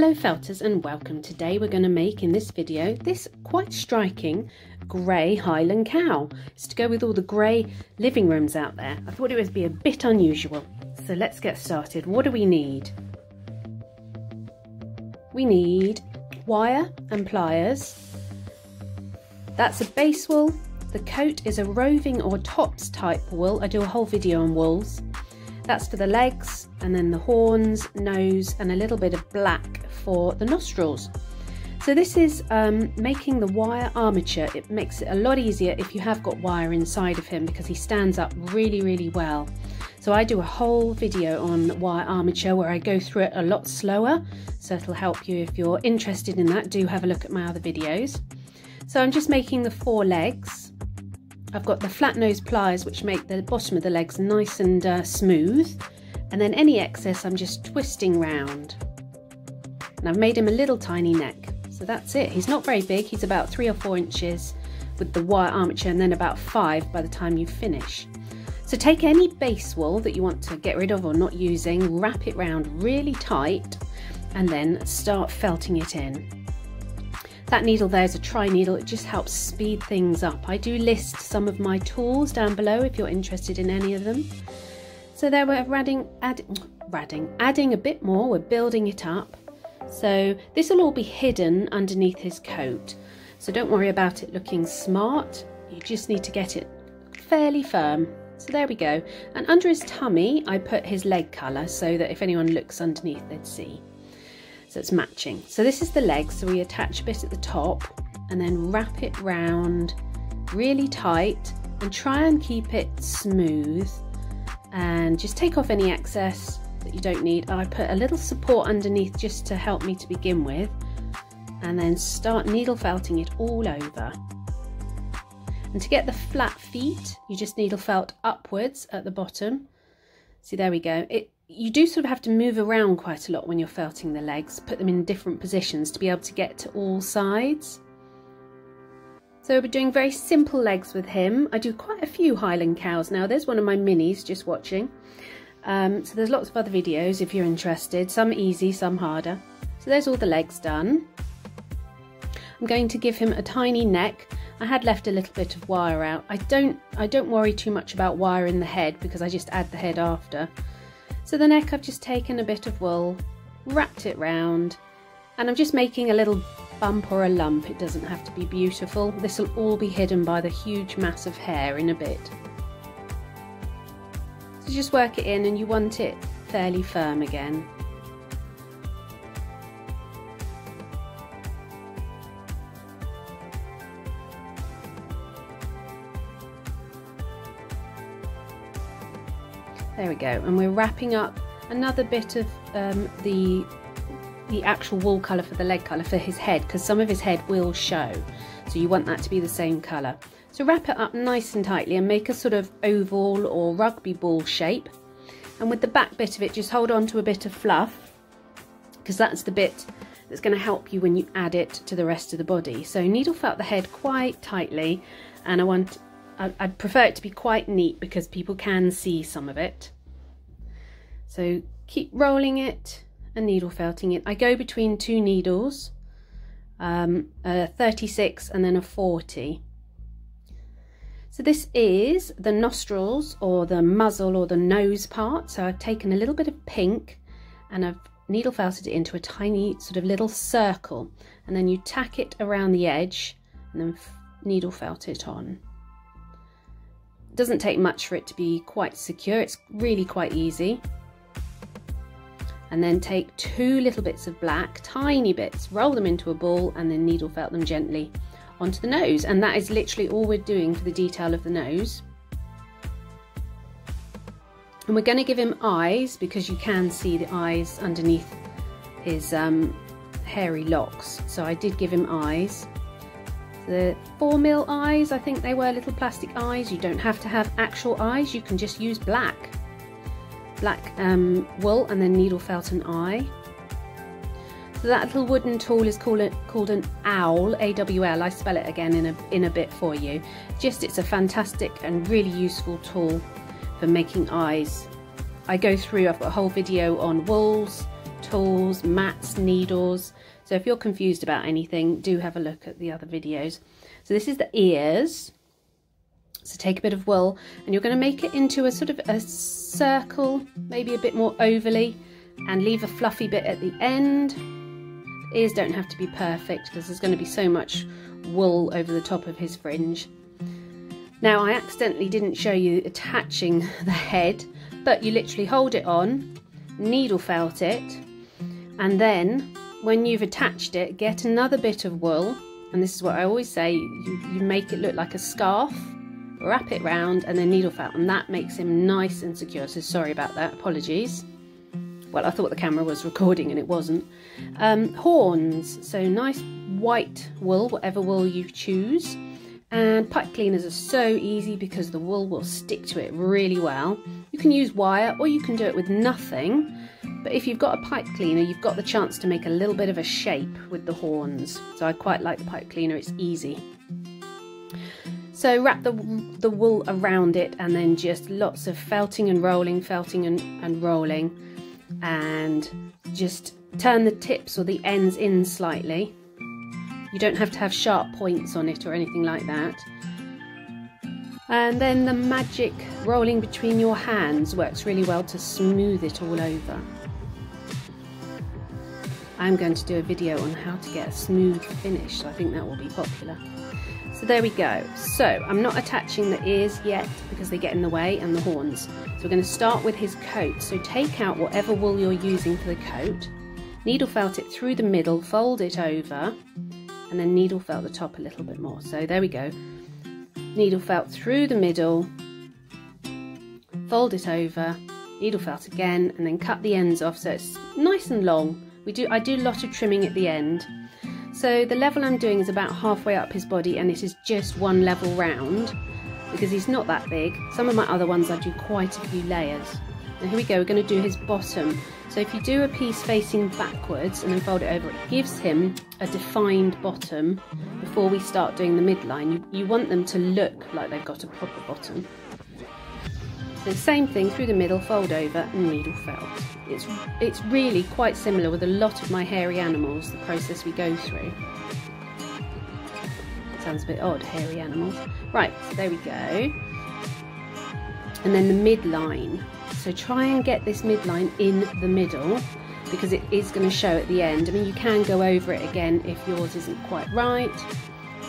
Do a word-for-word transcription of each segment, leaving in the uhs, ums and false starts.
Hello felters and welcome. Today we're going to make in this video this quite striking grey Highland cow. It's to go with all the grey living rooms out there. I thought it would be a bit unusual. So let's get started. What do we need? We need wire and pliers. That's a base wool. The coat is a roving or tops type wool. I do a whole video on wools. That's for the legs, and then the horns, nose, and a little bit of black for the nostrils. So this is um, making the wire armature. It makes it a lot easier if you have got wire inside of him because he stands up really, really well. So I do a whole video on wire armature where I go through it a lot slower. So it'll help you if you're interested in that. Do have a look at my other videos. So I'm just making the four legs. I've got the flat nose pliers which make the bottom of the legs nice and uh, smooth, and then any excess I'm just twisting round. And I've made him a little tiny neck, so that's it. He's not very big, he's about three or four inches with the wire armature and then about five by the time you finish. So take any base wool that you want to get rid of or not using, wrap it round really tight and then start felting it in. That needle there is a tri-needle, it just helps speed things up. I do list some of my tools down below if you're interested in any of them. So there we're adding, add, adding, adding a bit more, we're building it up. So this will all be hidden underneath his coat. So don't worry about it looking smart, you just need to get it fairly firm. So there we go. And under his tummy I put his leg colour so that if anyone looks underneath they'd see. So it's matching. So this is the leg, so we attach a bit at the top and then wrap it round really tight and try and keep it smooth and just take off any excess that you don't need. I put a little support underneath just to help me to begin with and then start needle felting it all over. And to get the flat feet you just needle felt upwards at the bottom. See, there we go. It You do sort of have to move around quite a lot when you're felting the legs, put them in different positions to be able to get to all sides. So we'll be doing very simple legs with him. I do quite a few Highland cows now. There's one of my minis just watching. Um, so there's lots of other videos if you're interested, some easy, some harder. So there's all the legs done. I'm going to give him a tiny neck. I had left a little bit of wire out. I don't, I don't worry too much about wire in the head because I just add the head after. So the neck, I've just taken a bit of wool, wrapped it round, and I'm just making a little bump or a lump. It doesn't have to be beautiful. This will all be hidden by the huge mass of hair in a bit. So just work it in and you want it fairly firm again. There we go, and we're wrapping up another bit of um, the, the actual wool colour for the leg colour for his head, because some of his head will show, so you want that to be the same colour. So wrap it up nice and tightly and make a sort of oval or rugby ball shape, and with the back bit of it just hold on to a bit of fluff, because that's the bit that's going to help you when you add it to the rest of the body. So needle felt the head quite tightly, and I want I'd prefer it to be quite neat because people can see some of it. So keep rolling it and needle felting it. I go between two needles, um, a thirty-six and then a forty. So this is the nostrils or the muzzle or the nose part. So I've taken a little bit of pink and I've needle felted it into a tiny sort of little circle, and then you tack it around the edge and then needle felt it on. Doesn't take much for it to be quite secure, it's really quite easy. And then take two little bits of black, tiny bits, roll them into a ball and then needle felt them gently onto the nose, and that is literally all we're doing for the detail of the nose. And we're going to give him eyes because you can see the eyes underneath his um, hairy locks, so I did give him eyes. The four mil eyes, I think they were little plastic eyes. You don't have to have actual eyes, you can just use black black um, wool and then needle felt an eye. So that little wooden tool is call it, called an awl, A W L. I spell it again in a, in a bit for you. Just it's a fantastic and really useful tool for making eyes. I go through, I've got a whole video on wools, tools, mats, needles. So if you're confused about anything, do have a look at the other videos. So this is the ears. So take a bit of wool and you're going to make it into a sort of a circle, maybe a bit more ovally, and leave a fluffy bit at the end. The ears don't have to be perfect because there's going to be so much wool over the top of his fringe. Now I accidentally didn't show you attaching the head, but you literally hold it on, needle felt it, and then when you've attached it, get another bit of wool, and this is what I always say, you, you make it look like a scarf, wrap it round and then needle felt, and that makes him nice and secure. So sorry about that, apologies. Well, I thought the camera was recording and it wasn't. Um, horns, so nice white wool, whatever wool you choose. And pipe cleaners are so easy because the wool will stick to it really well. You can use wire or you can do it with nothing, but if you've got a pipe cleaner you've got the chance to make a little bit of a shape with the horns. So I quite like the pipe cleaner, it's easy. So wrap the, the wool around it and then just lots of felting and rolling, felting and, and rolling, and just turn the tips or the ends in slightly. You don't have to have sharp points on it or anything like that. And then the magic rolling between your hands works really well to smooth it all over. I'm going to do a video on how to get a smooth finish, so I think that will be popular. So there we go. So I'm not attaching the ears yet because they get in the way, and the horns. So we're going to start with his coat. So take out whatever wool you're using for the coat, needle felt it through the middle, fold it over, and then needle felt the top a little bit more. So there we go, needle felt through the middle, fold it over, needle felt again, and then cut the ends off so it's nice and long. We do I do a lot of trimming at the end. So the level I'm doing is about halfway up his body, and it is just one level round because he's not that big. Some of my other ones I do quite a few layers. Now here we go, we're going to do his bottom. So if you do a piece facing backwards and then fold it over, it gives him a defined bottom before we start doing the midline. You, you want them to look like they've got a proper bottom. So same thing through the middle, fold over and needle felt. It's, it's really quite similar with a lot of my hairy animals, the process we go through. Sounds a bit odd, hairy animals. Right, so there we go. And then the midline. So try and get this midline in the middle because it is going to show at the end. I mean, you can go over it again if yours isn't quite right.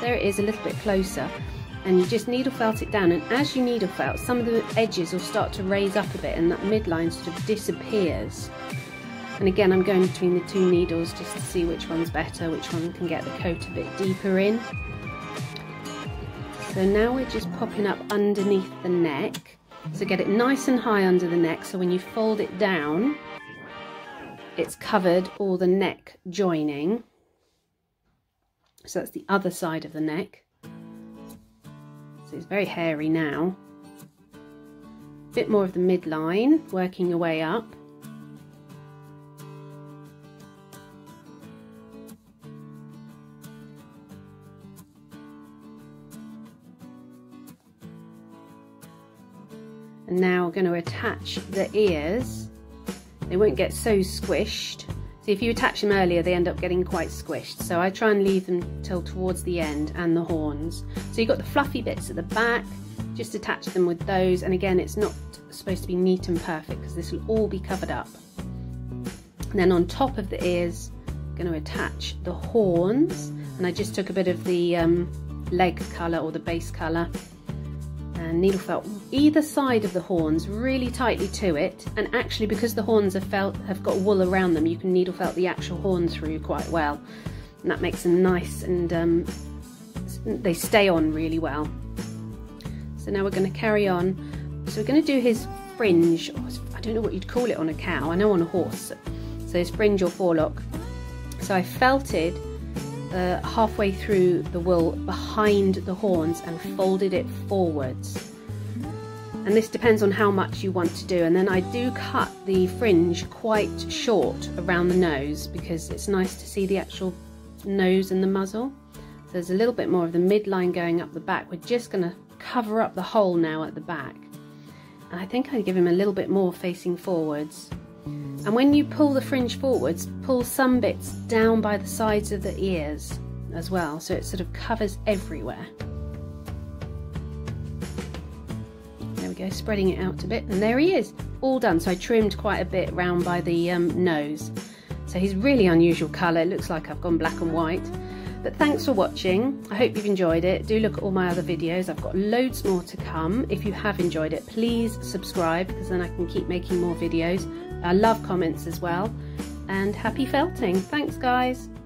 There it is, a little bit closer, and you just needle felt it down, and as you needle felt, some of the edges will start to raise up a bit and that midline sort of disappears. And again, I'm going between the two needles just to see which one's better, which one can get the coat a bit deeper in. So now we're just popping up underneath the neck. So get it nice and high under the neck, so when you fold it down, it's covered all the neck joining. So that's the other side of the neck. So it's very hairy now. A bit more of the midline, working your way up. And now we're going to attach the ears. They won't get so squished. So if you attach them earlier, they end up getting quite squished. So I try and leave them till towards the end, and the horns. So you've got the fluffy bits at the back, just attach them with those. And again, it's not supposed to be neat and perfect because this will all be covered up. And then on top of the ears, I'm going to attach the horns. And I just took a bit of the um, leg colour or the base colour, and needle felt either side of the horns really tightly to it. And actually, because the horns have, felt, have got wool around them, you can needle felt the actual horn through quite well, and that makes them nice and um, they stay on really well. So now we're going to carry on. So we're going to do his fringe, or I don't know what you'd call it on a cow, I know on a horse, so his fringe or forelock. So I felted Uh, halfway through the wool behind the horns and folded it forwards, and this depends on how much you want to do. And then I do cut the fringe quite short around the nose because it's nice to see the actual nose and the muzzle. So there's a little bit more of the midline going up the back. We're just going to cover up the hole now at the back, and I think I'd give him a little bit more facing forwards. And when you pull the fringe forwards, pull some bits down by the sides of the ears as well, so it sort of covers everywhere. There we go, spreading it out a bit, and there he is, all done. So I trimmed quite a bit round by the um, nose. So he's really unusual colour, it looks like I've gone black and white. But thanks for watching, I hope you've enjoyed it. Do look at all my other videos, I've got loads more to come. If you have enjoyed it, please subscribe, because then I can keep making more videos. I love comments as well, and happy felting. Thanks guys.